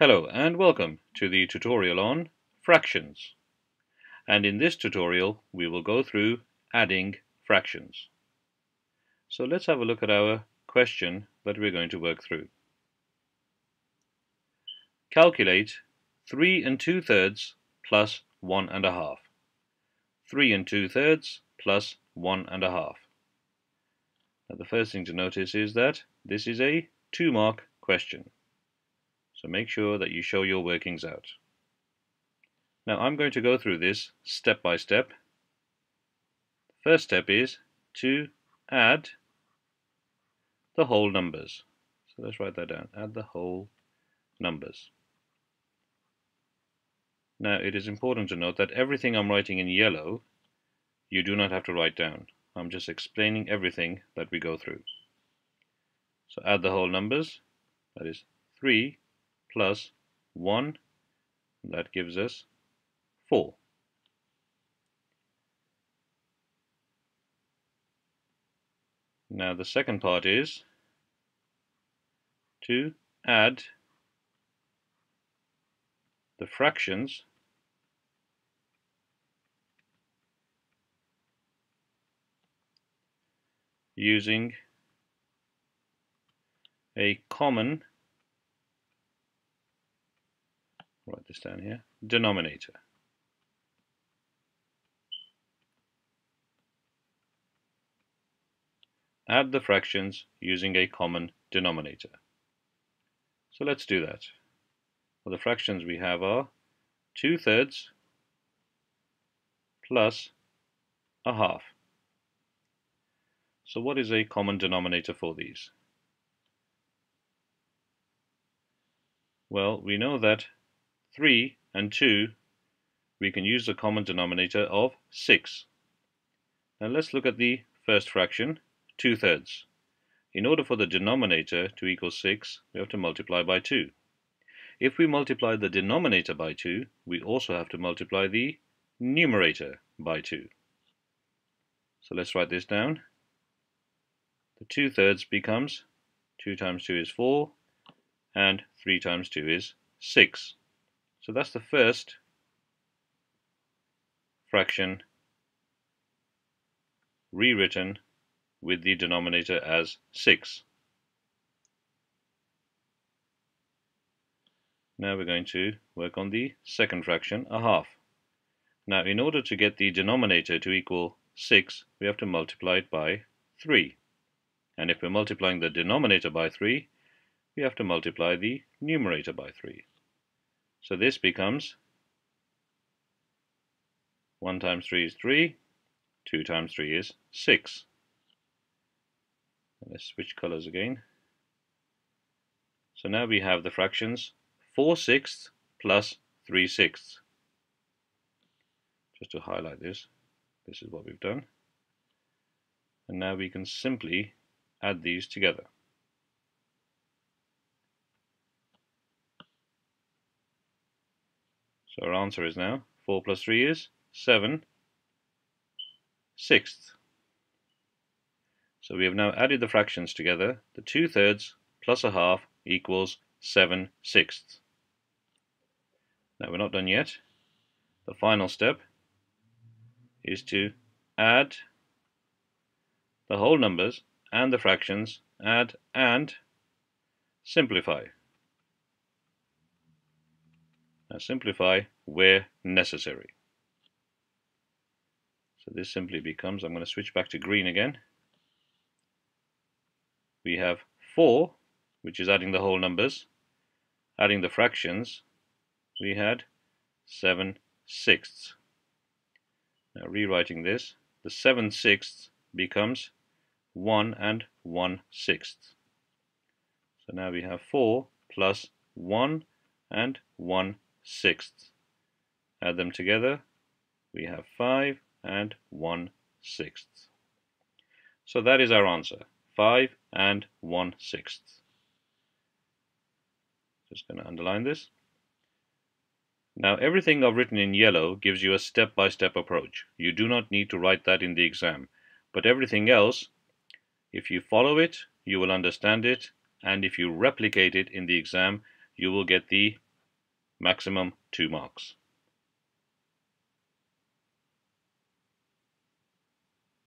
Hello and welcome to the tutorial on fractions. And in this tutorial we will go through adding fractions. So let's have a look at our question that we're going to work through. Calculate 3 2/3 plus 1 1/2. 3 2/3 plus 1 1/2. Now the first thing to notice is that this is a 2-mark question. So make sure that you show your workings out. Now I'm going to go through this step by step. First step is to add the whole numbers. So let's write that down. Add the whole numbers. Now it is important to note that everything I'm writing in yellow, you do not have to write down. I'm just explaining everything that we go through. So add the whole numbers. That is 3 plus 1, that gives us 4. Now the second part is to add the fractions using a common write this down here, denominator. Add the fractions using a common denominator. So let's do that. Well, the fractions we have are 2/3 plus 1/2. So what is a common denominator for these? Well, we know that 3 and 2, we can use the common denominator of 6. Now let's look at the first fraction, 2/3. In order for the denominator to equal 6, we have to multiply by 2. If we multiply the denominator by 2, we also have to multiply the numerator by 2. So let's write this down. The 2/3 becomes 2 times 2 is 4, and 3 times 2 is 6. So that's the first fraction rewritten with the denominator as 6. Now we're going to work on the second fraction, 1/2. Now in order to get the denominator to equal 6, we have to multiply it by 3. And if we're multiplying the denominator by 3, we have to multiply the numerator by 3. So this becomes 1 times 3 is 3, 2 times 3 is 6. Let's switch colors again. So now we have the fractions 4/6 plus 3/6. Just to highlight this, this is what we've done. And now we can simply add these together. So our answer is now 4 plus 3 is 7/6. So we have now added the fractions together. The 2/3 plus 1/2 equals 7/6. Now we're not done yet. The final step is to add the whole numbers and the fractions, add and simplify. Now simplify where necessary. So this simply becomes, I'm going to switch back to green again. We have 4, which is adding the whole numbers. Adding the fractions, we had 7/6. Now rewriting this, the 7/6 becomes 1 1/6. So now we have 4 plus 1 1/6. Add them together, we have 5 1/6. So that is our answer, 5 1/6. Just going to underline this. Now everything I've written in yellow gives you a step-by-step approach. You do not need to write that in the exam. But everything else, if you follow it, you will understand it, and if you replicate it in the exam, you will get the maximum 2 marks.